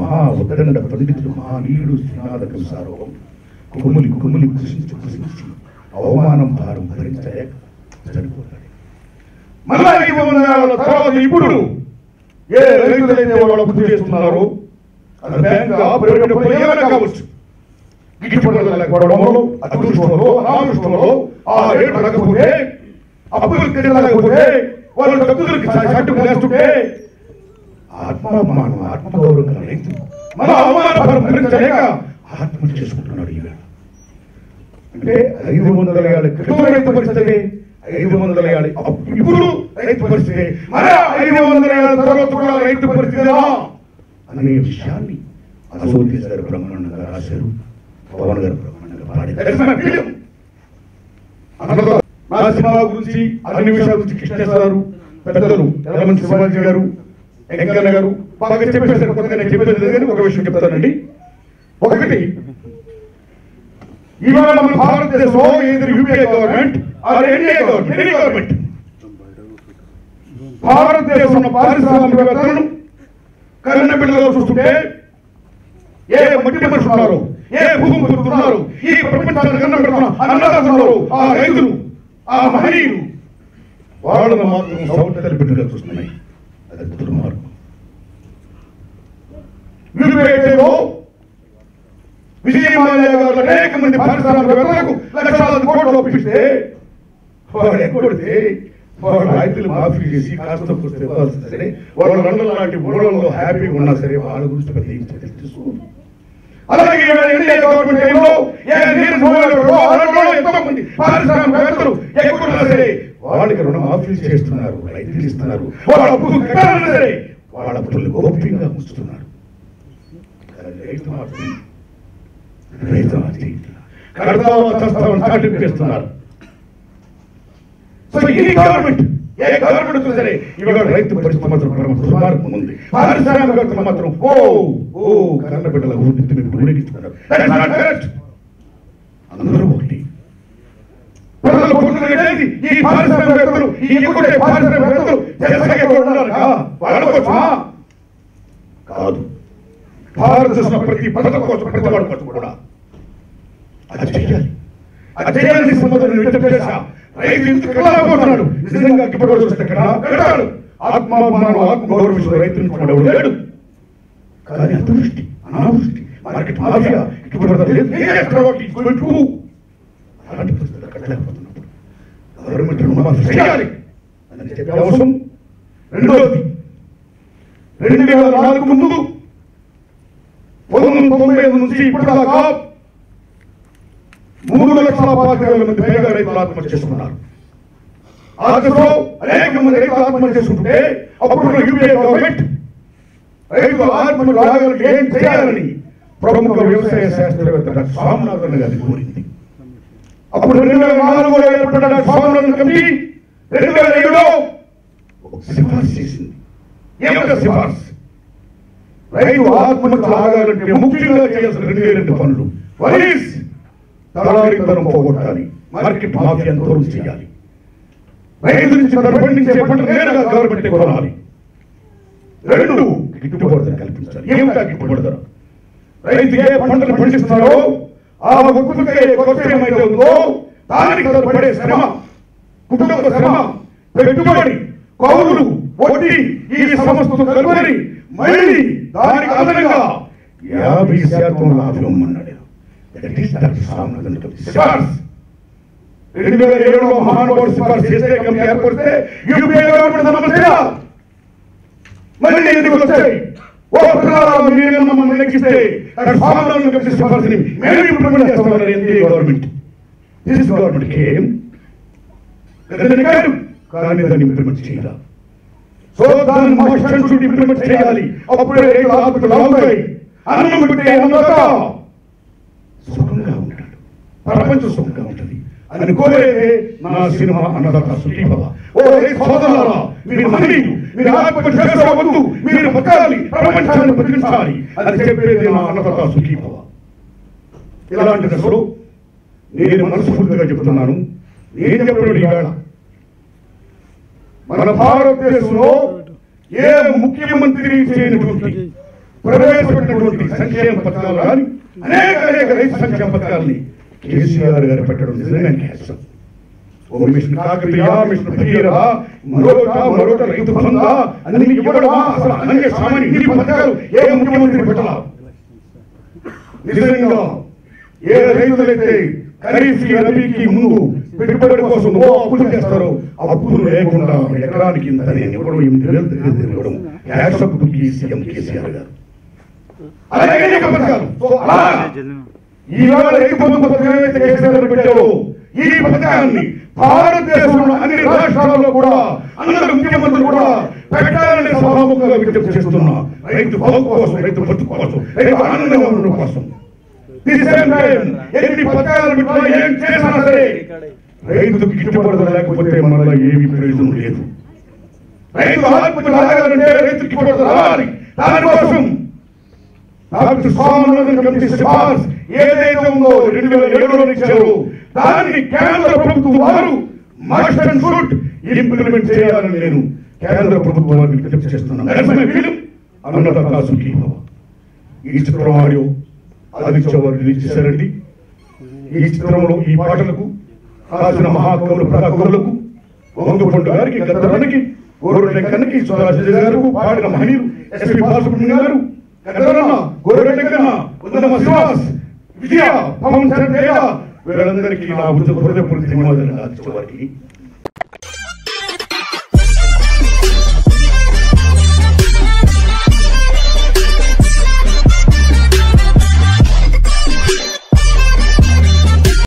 మహా ఉదండ పండితుడు మహానీయుడు శ్రీనాథ కవిసార్వం కుములి కుములి కృషించి కృషించి అవమానం భారం భరించే చనిపోతాడు. మళ్ళా తర్వాత ఇప్పుడు ఏ రైతులైతే వాళ్ళు అప్పు చేస్తున్నారు అది బ్యాంక్ ఆపరేటప్పుడు ఏమైనా కావచ్చు. గిట్టుబాటు లేకపోవడంలో అదృష్టంలో అదృష్టంలో ఆ రేటు రాకపోతే అప్పులు తెలియకపోతే వాళ్ళు డబ్బులకి చట్టుకునేస్తుంటే ఆత్మాభిమానం ఆత్మగౌరవం కలిగింది మన అవమానం భరించలేక ఆత్మహత్య చేసుకుంటున్నాడు. ఈవేళ అంటే 500 ఏళ్ళ క్రితం రైతు పరిస్థితి, 500 ఏళ్ళ ఇప్పుడు రైతు పరిస్థితి, మరే 500 ఏళ్ళ తర్వాత కూడా రైతు పరిస్థితినా అనే విషయాన్ని అశోక్ గారు బ్రహ్మాండంగా రాశారు, పవన్ గారు బ్రహ్మాండంగా పాడారు. నా సినిమా గురించి అన్ని విషయాల గురించి కృష్ణేశ్వరరావు పెద్దలు ఎల్లమంచి శివాజీ గారు వెంకన్న గారు బాగా చెప్పేశారు. నేను చెప్పేది కానీ ఒక విషయం చెప్తానండి. ఒకటి, ఇవాళ మన భారతదేశంలో యూపీఏ గవర్నమెంట్ గవర్నమెంట్ భారతదేశంలో పారిశ్రామికవేత్తలను కన్న బిడ్డలుగా చూస్తుంటే ఏ మట్టి మనుషులు ఉన్నారు, ఏ భూమి పొందుతున్నారు, ఈ ప్రపంచాన్ని కన్న పెడుతున్నారు అన్నదాతలు, ఆ రైతులు, ఆ మహనీయులు, వాళ్ళను మాత్రం సౌందర్య బిడ్డలుగా చూస్తున్నాయి. అది దుర్మార్గం. విజయమాల్య గారు అనేక మంది పారిశ్రామికవేత్తలకు లక్షలాది కోట్లు ఒప్పిస్తే వాడు ఎక్కడితే వాడు రైతులు మాఫీ చేసి కాస్త కూర్చొని ఇవ్వాల్సిన సరే, వాళ్ళ లండన్ లాంటి మూలంలో హ్యాపీగా ఉన్నా సరే వాళ్ళ గురించి పెద్ద ఏం తెలుసుకోండి. అలాగే పారిశ్రామికవేత్తలు ఎక్కడున్నా సరే వాళ్ళకి రుణం మాఫీ చేస్తున్నారు, రైతులు ఇస్తున్నారు, వాళ్ళ అప్పులు కట్టాలన్నా సరే వాళ్ళ అప్పులు గోప్యంగా ఉంచుతున్నారు. రైతు పరిస్థితి మాత్రం దుర్మార్గం ఉంది. పారిశ్రామికవేత్తలు మాత్రం కన్న బిడ్డల ఊరేగిస్తున్నారు. అందరూ ఒకటి కాదు. భారతదేశంలో ప్రతి పథకం కోసం ప్రతి వాడి కోసం కూడా అది చేయాలి. అది చేయాలని ఆత్మాభిమానం ఆత్మగౌరవించిన రైతులు లేడు. కానీ అతివృష్టి, అనావృష్టి, మార్కెట్ మాఫియా, అలాంటి పరిస్థితులు కట్టలేకపోతున్నప్పుడు గవర్నమెంట్ రుణమాఫీ చేయాలి అని చెప్పే అవసరం. రెండోది, 2004 ముందు 1995 నుంచి ఇప్పుడు దాకా 3,50,000 మంది పైగా రైతులు ఆత్మహత్య చేసుకున్నారు. ఆ దశలో అనేక మంది రైతులు ఆత్మహత్య చేసుకుంటే అప్పుడు యూపీఏ గవర్నమెంట్ రైతులు ఆత్మహత్య రాగాలని ఏం చేయాలని ప్రముఖ వ్యవసాయ శాస్త్రవేత్త డాక్టర్ స్వామినాథన్ గారిని కోరింది. అప్పుడు 2004లో ఏర్పడ్డ స్వామినాథన్ కమిటీ 2007లో ఒక సిఫార్సు చేసింది. ఏమిటో సిఫార్సు? రైతు ఆత్మహత్య రాగాలంటే ముఖ్యంగా చేయాల్సిన 2 పనులు. తలారీతనం పోగొట్టాలి, మార్కెట్ మాఫియాను దూరం చేయాలి, రైతు నుంచి పండించే పంట నేరుగా గవర్నమెంట్ కొనాలి. 2, గిట్టుబాటు ధర కల్పించాలి. ఏమిటా గిట్టుబాటు ధర? రైతు ఏ పంటలు పండిస్తున్నారో ఆ ఉత్పత్తికి ఖర్చు ఏమైతే ఉందో దానికి సరిపడే శ్రమ, కుటుంబ శ్రమ, పెట్టుబడి, కౌలు, వడ్డీ, ఈ సమస్యను కలుపుకొని మళ్ళీ దానికి అదనంగా 50% లాభం అన్నాడు. అప్పుడు సుఖంగా ఉంటాడు, ప్రపంచం సుఖంగా ఉంటుంది అని కోరేదే నా సినిమా అన్నదాత సుఖీభవ. ఓ సోదరులారా, మీరు మహనీయులు, మీరు ఆత్మహత్య చేసుకోవద్దు, మీరు బతకాలి, ప్రపంచాన్ని బతికించాలి అని చెప్పేది నా అన్నదాత సుఖీభవ. ఇలాంటి దశలో నేను మనస్ఫూర్తిగా చెబుతున్నాను. నేను చెప్పాడు ఇవాళ మన భారతదేశంలో ఏ ముఖ్యమంత్రి చేయనటువంటి ప్రవేశపెట్టినటువంటి సంక్షేమ పథకాలు కానీ అనేక అనేక రైతు సంక్షేమ పథకాలని కేసీఆర్ గారు పెట్టడం నిజంగా న్యాయం. ఓ మిషన్ కాకతీయ, మిషన్ భగీరథ, మరొకట మరొకట రైతు బంధా అన్ని ఇవ్వడమా? అసలు అనేక సామాన్య ఇన్ని పథకాలు ఏ ముఖ్యమంత్రి పెట్టాల? నిజంగా ఏ రైతులైతే ఖరీఫ్కి రబీకి ముందు పెట్టుబడి కోసం ఓ అప్పులు చేస్తారో అప్పులు లేకుండా ఎకరానికి ఇవ్వడం, 8,000 ఇవ్వడం సీఎం కేసీఆర్ గారు. అనేక పథకాలు ఈవేళ రైతు బంధు పథకం అయితే కేసీఆర్ పెట్టారో ఈ పథకాన్ని భారతదేశంలో అన్ని రాష్ట్రాల్లో కూడా అందరూ ముఖ్యమంత్రులు కూడా పెట్టాలనే సభాముఖంగా విజ్ఞప్తి చేస్తున్నా. రైతు బాగు కోసం, రైతు బతు కోసం, రైతు ఆనందంగా ఉండడం కోసం ఎన్ని పథకాలు పెట్టినా ఏం చేసినా సరే రైతుకు గిట్టుబాటు లేకపోతే మనలో ఏమీ ప్రయోజనం లేదు. రైతు ఆత్మహత్యలు రాగాలంటే రైతుకి గిట్టుబాటు రావాలి. దానికోసం డాక్టర్ స్వామినాథన్ కమిటీ సిఫార్సు ఏదైతే ఉందో 2007లో ఇచ్చారు, దాన్ని కేంద్ర ప్రభుత్వం వారు మస్ట్ అండ్ షుడ్ ఇంప్లిమెంట్ చేయాలని నేను కేంద్ర ప్రభుత్వం వారిని విజ్ఞప్తి చేస్తున్నాను. అన్నత కాసుకి ఈ చిత్రం ఆడియో ఆదిత్య వారు రిలీజ్ చేశారండి. ఈ చిత్రంలో ఈ పాటలకు కాసిన మహాకవులు ప్రధాకవులకు వంగపండు గారికి, గద్దరానికి, గోరెడ్డి కన్నకి, సోదరాజు గారు పాడిన మహనీయులు ఎస్పీ బాలసుబ్రహ్మణ్యం గారు, గద్దరన్న, గోరెడ్డి కన్న, ఉదయం శ్రీవాస్, విజయ, పవన్ చంద్రయ్య వీళ్ళందరికీ నా హృదయపూర్వక ధన్యవాదాలు. ఆదిత్య వారికి